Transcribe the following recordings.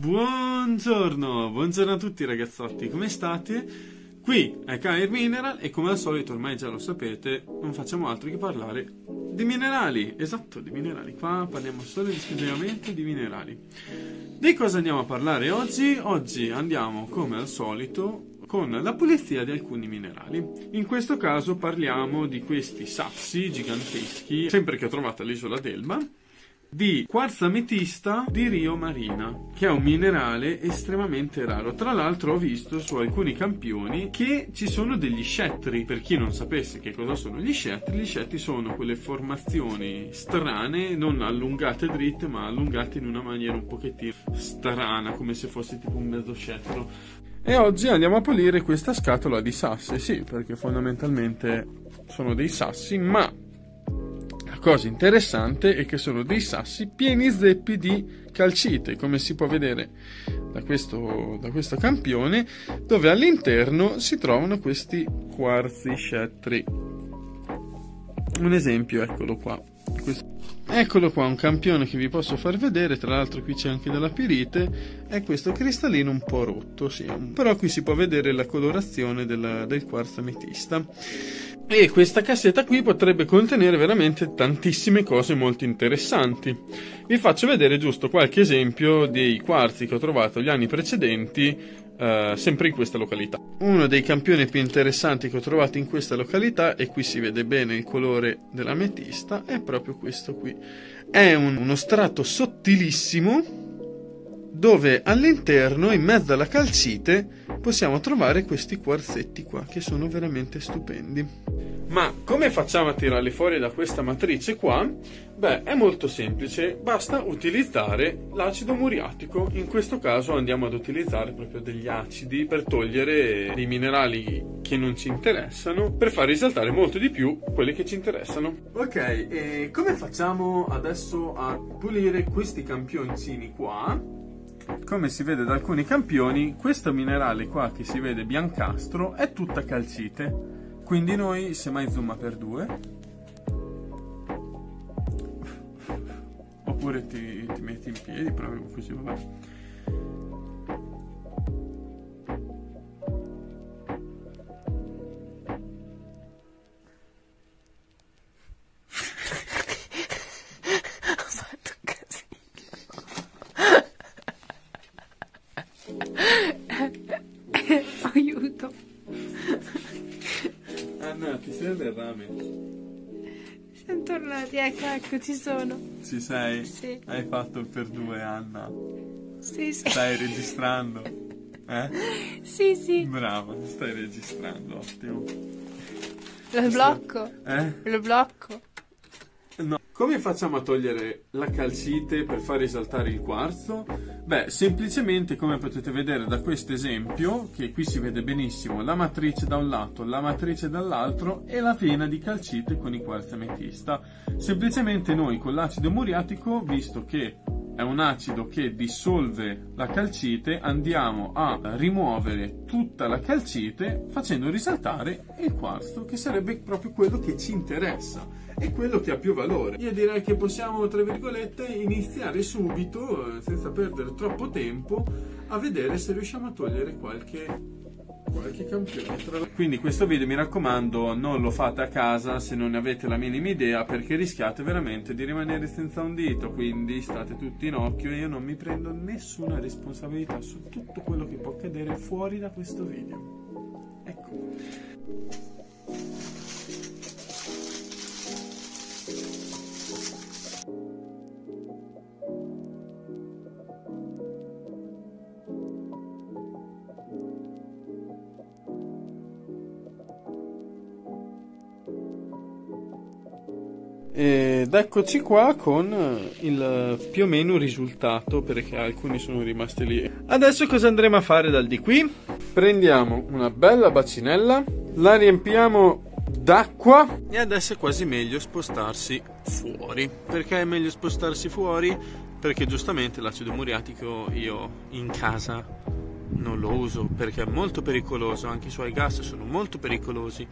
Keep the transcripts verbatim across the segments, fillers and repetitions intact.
Buongiorno, buongiorno a tutti ragazzotti, come state? Qui è Kire Mineral e come al solito, ormai già lo sapete, non facciamo altro che parlare di minerali. Esatto, di minerali, qua parliamo solo ed esclusivamente di minerali. Di cosa andiamo a parlare oggi? Oggi andiamo, come al solito, con la pulizia di alcuni minerali. In questo caso parliamo di questi sassi giganteschi, sempre che ho trovato all'isola d'Elba, di quarzo ametista di Rio Marina, che è un minerale estremamente raro. Tra l'altro ho visto su alcuni campioni che ci sono degli scettri. Per chi non sapesse che cosa sono gli scettri, gli scettri sono quelle formazioni strane, non allungate dritte ma allungate in una maniera un pochettino strana, come se fosse tipo un mezzo scettro. E oggi andiamo a pulire questa scatola di sassi, sì, perché fondamentalmente sono dei sassi, ma cosa interessante è che sono dei sassi pieni zeppi di calcite, come si può vedere da questo, da questo campione, dove all'interno si trovano questi quarzi scettri. Un esempio, eccolo qua. Questo. Eccolo qua, un campione che vi posso far vedere. Tra l'altro qui c'è anche della pirite. È questo cristallino un po' rotto, sì. Però qui si può vedere la colorazione della, del quarzo ametista. E questa cassetta qui potrebbe contenere veramente tantissime cose molto interessanti. Vi faccio vedere giusto qualche esempio dei quarzi che ho trovato gli anni precedenti, eh, sempre in questa località. Uno dei campioni più interessanti che ho trovato in questa località, e qui si vede bene il colore dell'ametista, è proprio questo qui. È un, uno strato sottilissimo, dove all'interno, in mezzo alla calcite, possiamo trovare questi quarzetti qua, che sono veramente stupendi. Ma come facciamo a tirarli fuori da questa matrice qua? Beh, è molto semplice, basta utilizzare l'acido muriatico. In questo caso andiamo ad utilizzare proprio degli acidi per togliere dei minerali che non ci interessano, per far risaltare molto di più quelli che ci interessano. Ok, e come facciamo adesso a pulire questi campioncini qua? Come si vede da alcuni campioni, questo minerale qua che si vede biancastro è tutta calcite, quindi noi semmai zoom per due, oppure ti, ti metti in piedi proprio così, vabbè. Aiuto. Anna, ti serve il ramen? Siamo tornati, ecco, ecco, ci sono. Ci sei? Sì. Hai fatto il per due, Anna? Sì, sì. Stai registrando? Eh? Sì, sì. Brava, stai registrando, ottimo. Lo blocco? Eh? Lo blocco? No. Come facciamo a togliere la calcite per far risaltare il quarzo? Beh, semplicemente, come potete vedere da questo esempio, che qui si vede benissimo la matrice da un lato, la matrice dall'altro e la piena di calcite con i quarzi ametista. Semplicemente noi con l'acido muriatico, visto che è un acido che dissolve la calcite, andiamo a rimuovere tutta la calcite facendo risaltare il quarzo, che sarebbe proprio quello che ci interessa e quello che ha più valore. Io direi che possiamo, tra virgolette, iniziare subito, senza perdere troppo tempo, a vedere se riusciamo a togliere qualche... qualche campione. Quindi questo video, mi raccomando, non lo fate a casa se non ne avete la minima idea, perché rischiate veramente di rimanere senza un dito, quindi state tutti in occhio. Io non mi prendo nessuna responsabilità su tutto quello che può accadere fuori da questo video. Ecco. Ed eccoci qua con il più o meno risultato, perché alcuni sono rimasti lì. Adesso cosa andremo a fare dal di qui? Prendiamo una bella bacinella, la riempiamo d'acqua e adesso è quasi meglio spostarsi fuori. Perché è meglio spostarsi fuori? Perché giustamente l'acido muriatico io in casa non lo uso, perché è molto pericoloso, anche i suoi gas sono molto pericolosi.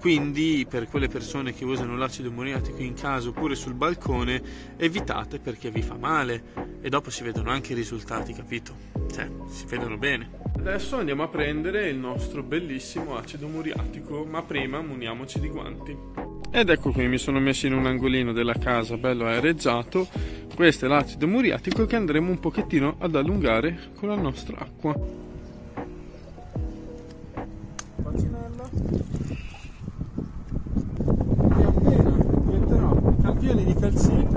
Quindi per quelle persone che usano l'acido muriatico in casa oppure sul balcone, evitate perché vi fa male, e dopo si vedono anche i risultati, capito? Cioè, si vedono bene. Adesso andiamo a prendere il nostro bellissimo acido muriatico, ma prima muniamoci di guanti. Ed ecco qui, mi sono messo in un angolino della casa bello aereggiato. Questo è l'acido muriatico che andremo un pochettino ad allungare con la nostra acqua. Di calcite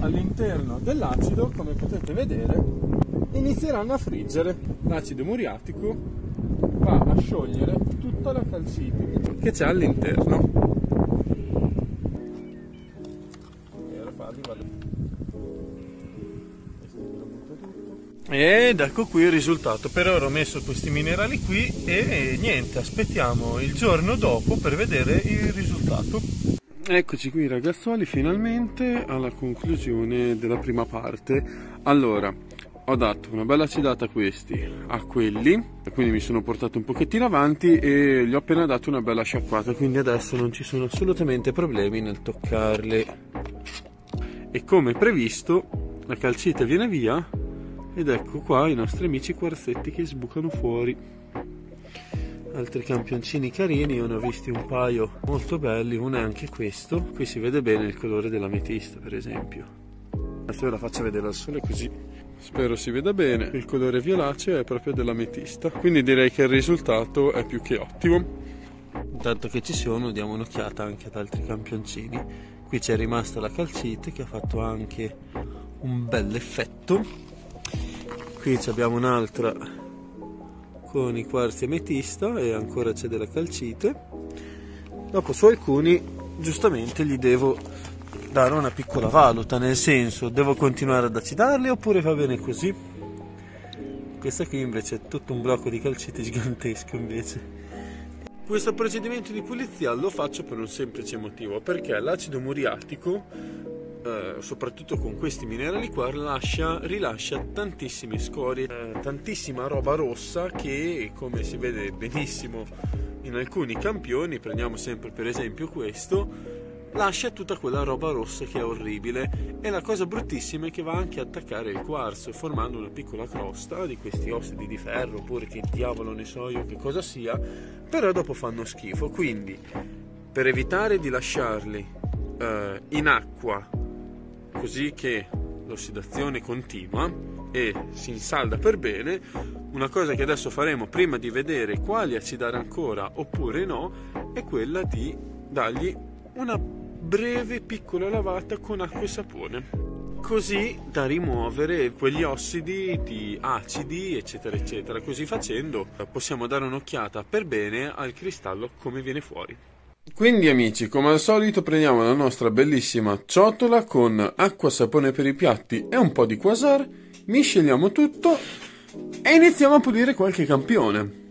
all'interno dell'acido, come potete vedere, inizieranno a friggere. L'acido muriatico va a sciogliere tutta la calcite che c'è all'interno. Ed ecco qui il risultato. Per ora ho messo questi minerali qui e niente, aspettiamo il giorno dopo per vedere il risultato. Eccoci qui ragazzuoli, finalmente alla conclusione della prima parte. Allora, ho dato una bella acidata a questi, a quelli, quindi mi sono portato un pochettino avanti e gli ho appena dato una bella sciacquata, quindi adesso non ci sono assolutamente problemi nel toccarli. E come previsto la calcite viene via ed ecco qua i nostri amici quarzetti che sbucano fuori. Altri campioncini carini, io ne ho visti un paio molto belli, uno è anche questo, qui si vede bene il colore dell'ametista per esempio. Adesso ve la faccio vedere al sole così, spero si veda bene, il colore violaceo è proprio dell'ametista, quindi direi che il risultato è più che ottimo. Intanto che ci sono diamo un'occhiata anche ad altri campioncini, qui c'è rimasta la calcite che ha fatto anche un bel effetto, qui abbiamo un'altra con i quarzi ametista e ancora c'è della calcite. Dopo su alcuni giustamente gli devo dare una piccola valuta, nel senso devo continuare ad acidarli oppure va bene così. Questa qui invece è tutto un blocco di calcite gigantesco invece. Questo procedimento di pulizia lo faccio per un semplice motivo, perché l'acido muriatico, soprattutto con questi minerali qua, rilascia, rilascia tantissime scorie, tantissima roba rossa che, come si vede benissimo in alcuni campioni, prendiamo sempre per esempio questo, lascia tutta quella roba rossa che è orribile, e la cosa bruttissima è che va anche a attaccare il quarzo formando una piccola crosta di questi ossidi di ferro oppure che diavolo ne so io che cosa sia, però dopo fanno schifo. Quindi per evitare di lasciarli eh, in acqua così che l'ossidazione continua e si insalda per bene, una cosa che adesso faremo prima di vedere quali acidare ancora oppure no è quella di dargli una breve piccola lavata con acqua e sapone, così da rimuovere quegli ossidi di acidi eccetera eccetera. Così facendo possiamo dare un'occhiata per bene al cristallo come viene fuori. Quindi amici, come al solito prendiamo la nostra bellissima ciotola con acqua, sapone per i piatti e un po' di quasar, misceliamo tutto e iniziamo a pulire qualche campione.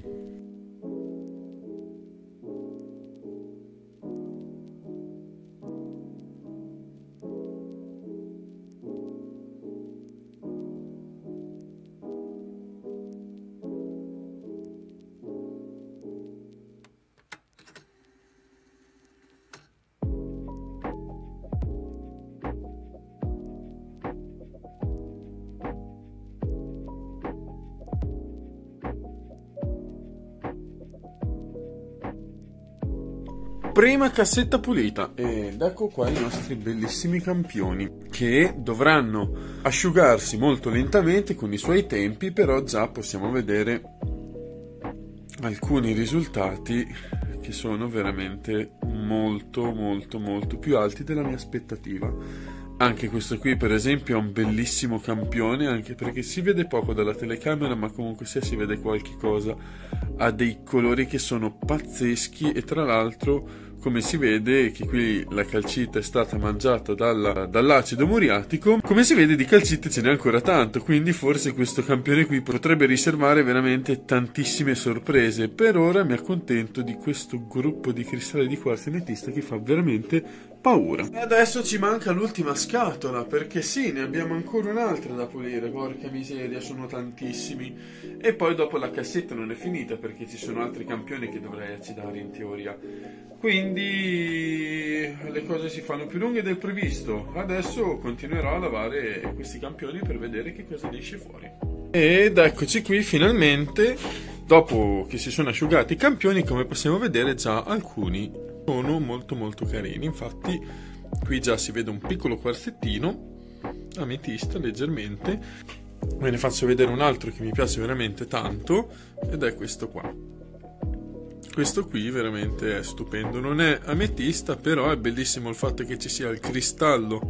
Prima cassetta pulita, ed ecco qua i nostri bellissimi campioni che dovranno asciugarsi molto lentamente con i suoi tempi, però già possiamo vedere alcuni risultati che sono veramente molto molto molto più alti della mia aspettativa. Anche questo qui per esempio è un bellissimo campione, anche perché si vede poco dalla telecamera ma comunque sia si vede qualche cosa, ha dei colori che sono pazzeschi e tra l'altro come si vede che qui la calcite è stata mangiata dall'acido muriatico, come si vede di calcite ce n'è ancora tanto, quindi forse questo campione qui potrebbe riservare veramente tantissime sorprese. Per ora mi accontento di questo gruppo di cristalli di quarzo ametista che fa veramente paura. E adesso ci manca l'ultima scatola, perché sì, ne abbiamo ancora un'altra da pulire, porca miseria, sono tantissimi. E poi dopo la cassetta non è finita, perché ci sono altri campioni che dovrei acidare in teoria. Quindi le cose si fanno più lunghe del previsto. Adesso continuerò a lavare questi campioni per vedere che cosa ne esce fuori. Ed eccoci qui finalmente, dopo che si sono asciugati i campioni, come possiamo vedere già alcuni sono molto molto carini. Infatti qui già si vede un piccolo quarzettino ametista leggermente. Ve ne faccio vedere un altro che mi piace veramente tanto, ed è questo qua. Questo qui veramente è stupendo, non è ametista, però è bellissimo il fatto che ci sia il cristallo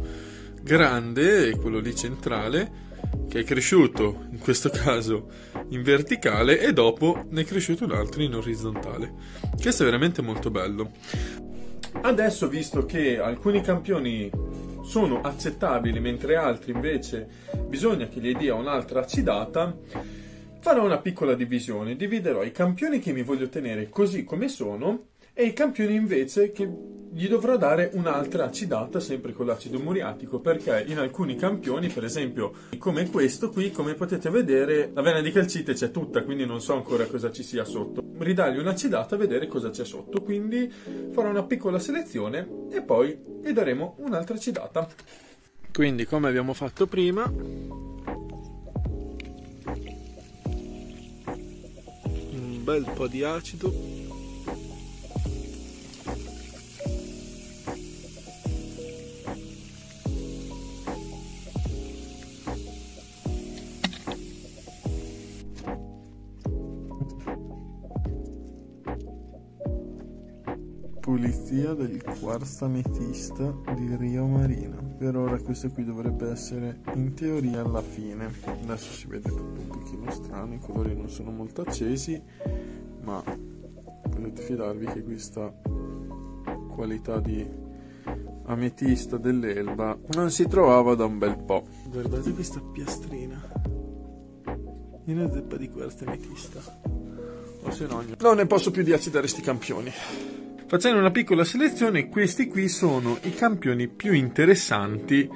grande e quello lì centrale, che è cresciuto in questo caso in verticale, e dopo ne è cresciuto un altro in orizzontale. Questo è veramente molto bello. Adesso, visto che alcuni campioni sono accettabili mentre altri invece bisogna che gli dia un'altra acidata, farò una piccola divisione. Dividerò i campioni che mi voglio tenere così come sono e i campioni invece che gli dovrò dare un'altra acidata, sempre con l'acido muriatico, perché in alcuni campioni, per esempio come questo qui, come potete vedere la vena di calcite c'è tutta, quindi non so ancora cosa ci sia sotto. Ridargli un'acidata e vedere cosa c'è sotto, quindi farò una piccola selezione e poi gli daremo un'altra acidata. Quindi, come abbiamo fatto prima, un bel po' di acido. Pulizia del quarzo ametista di Rio Marina. Per ora questo qui dovrebbe essere in teoria alla fine. Adesso si vede tutto un pochino strano, i colori non sono molto accesi, ma potete fidarvi che questa qualità di ametista dell'Elba non si trovava da un bel po'. Guardate questa piastrina, è una zeppa di quarzo ametista, o se no non ne posso più di acidare sti campioni. Facendo una piccola selezione, questi qui sono i campioni più interessanti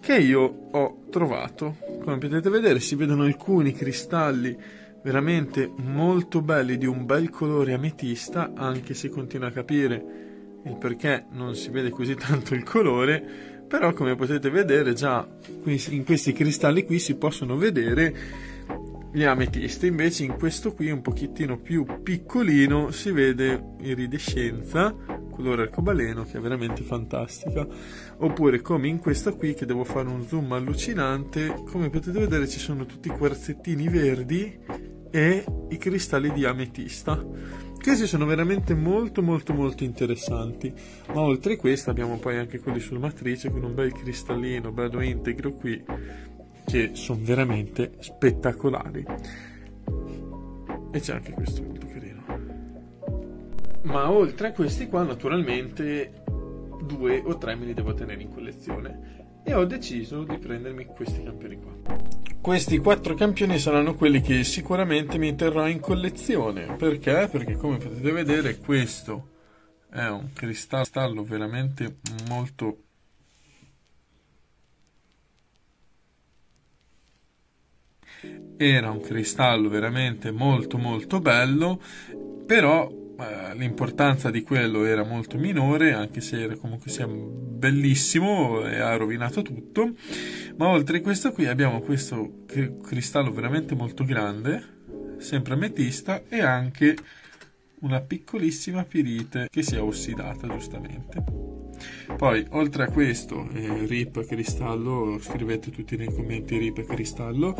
che io ho trovato. Come potete vedere si vedono alcuni cristalli veramente molto belli, di un bel colore ametista, anche se continuo a capire il perché non si vede così tanto il colore, però come potete vedere già in questi cristalli qui si possono vedere gli ametisti. Invece in questo qui un pochettino più piccolino si vede iridescenza colore arcobaleno, che è veramente fantastica. Oppure come in questa qui, che devo fare un zoom allucinante, come potete vedere ci sono tutti i quarzettini verdi e i cristalli di ametista. Questi sono veramente molto molto molto interessanti. Ma oltre a questo abbiamo poi anche quelli sul matrice, con un bel cristallino bello integro qui, che sono veramente spettacolari. E c'è anche questo molto carino. Ma oltre a questi qua, naturalmente due o tre me li devo tenere in collezione, e ho deciso di prendermi questi campioni qua. Questi quattro campioni saranno quelli che sicuramente mi terrò in collezione. Perché? Perché come potete vedere questo è un cristallo veramente molto era un cristallo veramente molto molto bello, però eh, l'importanza di quello era molto minore, anche se era comunque sia bellissimo e ha rovinato tutto. Ma oltre a questo qui abbiamo questo cristallo veramente molto grande, sempre ametista, e anche una piccolissima pirite che si è ossidata giustamente. Poi oltre a questo, eh, rip cristallo, scrivete tutti nei commenti rip cristallo,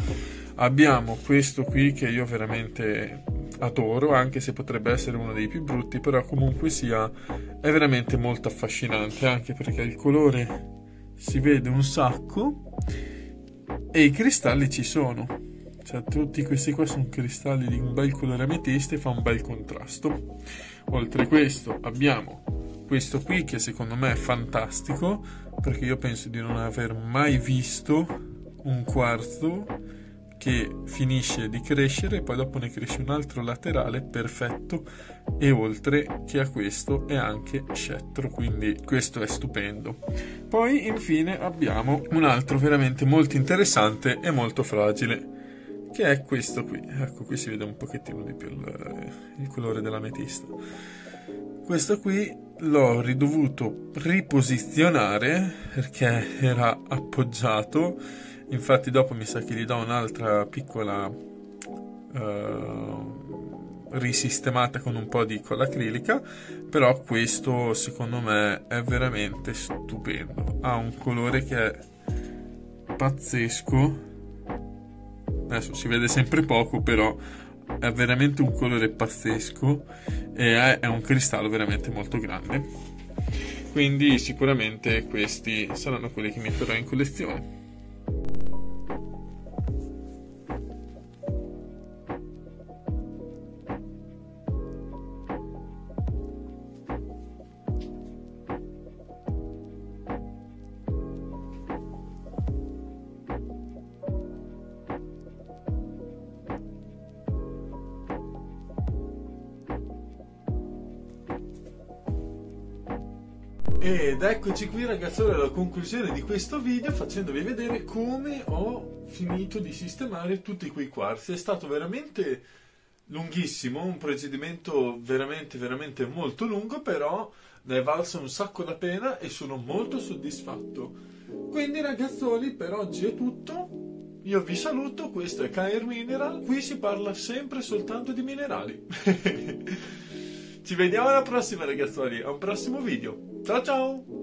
abbiamo questo qui che io veramente adoro, anche se potrebbe essere uno dei più brutti, però comunque sia è veramente molto affascinante, anche perché il colore si vede un sacco e i cristalli ci sono. Cioè, tutti questi qua sono cristalli di un bel colore ametista e fa un bel contrasto. Oltre a questo abbiamo questo qui, che secondo me è fantastico, perché io penso di non aver mai visto un quarzo che che finisce di crescere, poi dopo ne cresce un altro laterale perfetto, e oltre che a questo è anche scettro, quindi questo è stupendo. Poi infine abbiamo un altro veramente molto interessante e molto fragile, che è questo qui. Ecco, qui si vede un pochettino di più il, il colore dell'ametista. Questo qui l'ho ridovuto riposizionare perché era appoggiato, infatti dopo mi sa che gli do un'altra piccola uh, risistemata con un po' di colla acrilica, però questo secondo me è veramente stupendo, ha un colore che è pazzesco. Adesso si vede sempre poco, però è veramente un colore pazzesco e è un cristallo veramente molto grande, quindi sicuramente questi saranno quelli che metterò in collezione. Ed eccoci qui ragazzuoli alla conclusione di questo video, facendovi vedere come ho finito di sistemare tutti quei quarzi. È stato veramente lunghissimo, un procedimento veramente veramente molto lungo, però ne è valso un sacco la pena e sono molto soddisfatto. Quindi ragazzuoli, per oggi è tutto, io vi saluto, questo è Kire Mineral, qui si parla sempre soltanto di minerali. Ci vediamo alla prossima ragazzuoli, a un prossimo video. Ciao ciao!